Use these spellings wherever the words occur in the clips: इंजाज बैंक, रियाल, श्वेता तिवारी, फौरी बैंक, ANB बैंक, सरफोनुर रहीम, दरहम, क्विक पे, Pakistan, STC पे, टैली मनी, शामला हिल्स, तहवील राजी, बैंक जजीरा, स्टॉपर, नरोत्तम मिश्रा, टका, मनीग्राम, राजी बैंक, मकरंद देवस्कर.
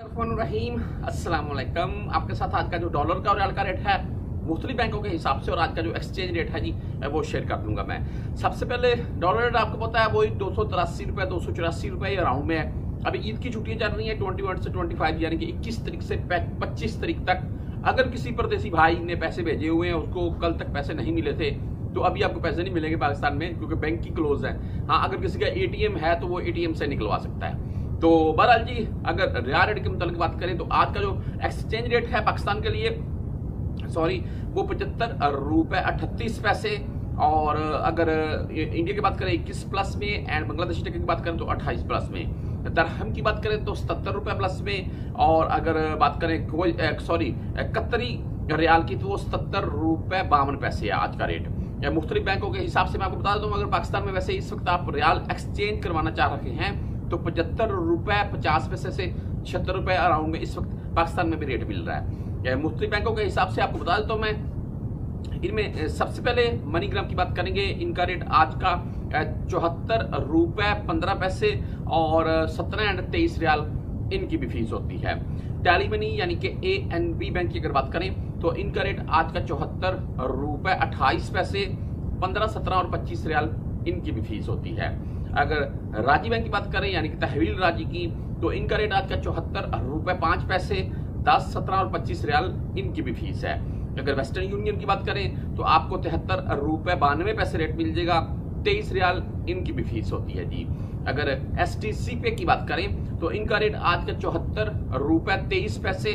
सरफोनुर रहीम अस्सलाम वालेकुम। आपके साथ आज का जो डॉलर का और रियाल का रेट है मुख्तलिफ बैंकों के हिसाब से और आज का जो एक्सचेंज रेट है जी वो शेयर कर दूंगा मैं। सबसे पहले डॉलर रेट आपको पता है वही 283 रुपये 284 रुपये अराउंड में है। अभी ईद की छुट्टियाँ चल रही हैं 21 से 25 यानी कि 21 तारीख से 25 तारीख तक। अगर किसी परदेसी भाई ने पैसे भेजे हुए हैं उसको कल तक पैसे नहीं मिले थे तो अभी आपको पैसे नहीं मिलेंगे पाकिस्तान में क्योंकि बैंक की क्लोज है। हाँ, अगर किसी का ATM है तो वो ATM से निकलवा सकता है। तो बहरहाल जी अगर रियाल रेट के मुताबिक बात करें तो आज का जो एक्सचेंज रेट है पाकिस्तान के लिए वो 75 रुपये 38 पैसे और अगर इंडिया की बात करें 21 प्लस में एंड बांग्लादेशी टके की बात करें तो 28 प्लस में। दरहम की बात करें तो 77 रुपये प्लस में और अगर बात करें कतरी रियाल की तो वो 77 रुपये 52 पैसे है आज का रेट मुख्तलिफ बैंकों के हिसाब से। मैं आपको बता दूँ अगर पाकिस्तान में वैसे इस वक्त आप रियाल एक्सचेंज करवाना चाह रहे हैं तो 75 रुपये 50 पैसे से 76 रुपये अराउंड में इस वक्त पाकिस्तान में भी रेट मिल रहा है। मुख्तलिफ बैंकों के हिसाब से आपको बता देता हूँ मैं। इनमें सबसे पहले मनीग्राम की बात करेंगे, इनका रेट आज का 74 रुपये 15 पैसे और 17 एंड 23 रियाल इनकी भी फीस होती है। टैली मनी यानी कि ANB बैंक की अगर बात करें तो इनका रेट आज का 74 रुपये 28 पैसे 15, 17 और 25 रियाल इनकी भी फीस होती है। अगर राजी बैंक की बात करें यानी कि तहवील राजी की तो इनका रेट आज का 74 रुपये 5 पैसे 10, 17 और 25 रियाल इनकी भी फीस है। अगर वेस्टर्न यूनियन की बात करें तो आपको 73 रुपये 92 पैसे रेट मिल जाएगा, 23 रियाल इनकी भी फीस होती है जी। अगर STC पे की बात करें तो इनका रेट आज का 74 रुपये 23 पैसे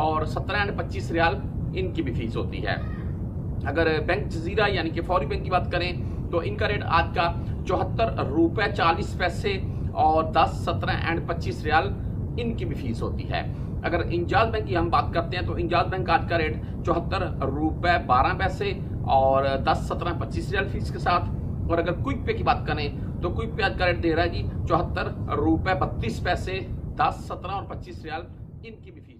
और 17 एंड 25 रियाल इनकी भी फीस होती है। अगर बैंक जजीरा यानी कि फौरी बैंक की बात करें तो इनका रेट आज का 74 रुपये 40 पैसे और 10, 17 एंड 25 रियाल इनकी भी फीस होती है। अगर इंजाज बैंक की हम बात करते हैं तो इंजाज बैंक का आज का रेट 74 रुपये 12 पैसे और 10, 17, 25 रियाल फीस के साथ। और अगर क्विक पे की बात करें तो क्विक पे आज का रेट दे रहा है जी 74 रुपये 32 पैसे 10, 17 और 25 रियाल इनकी भी फीस।